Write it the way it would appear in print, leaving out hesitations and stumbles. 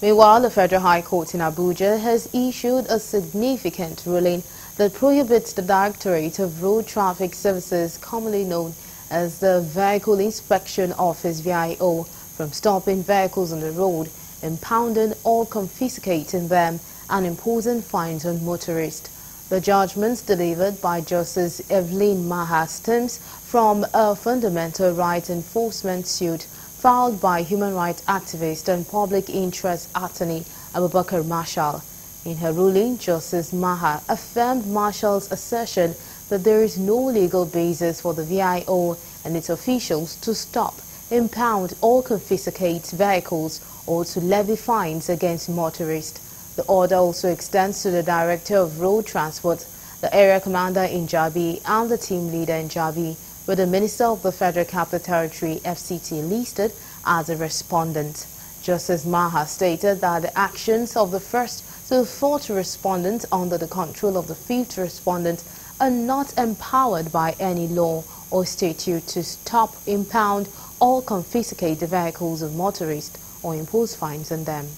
Meanwhile, the Federal High Court in Abuja has issued a significant ruling that prohibits the Directorate of Road Traffic Services, commonly known as the Vehicle Inspection Office (VIO), from stopping vehicles on the road, impounding or confiscating them, and imposing fines on motorists. The judgments delivered by Justice Evelyn Mahas stems from a fundamental rights enforcement suit filed by human rights activist and public interest attorney Abubakar Marshall. In her ruling, Justice Mahas affirmed Marshall's assertion that there is no legal basis for the VIO and its officials to stop, impound or confiscate vehicles or to levy fines against motorists. The order also extends to the Director of Road Transport, the Area Commander in Jabi and the Team Leader in Jabi, with the Minister of the Federal Capital Territory (FCT) listed as a respondent. Justice Mahas stated that the actions of the first to the fourth respondent under the control of the fifth respondent are not empowered by any law or statute to stop, impound or confiscate the vehicles of motorists or impose fines on them.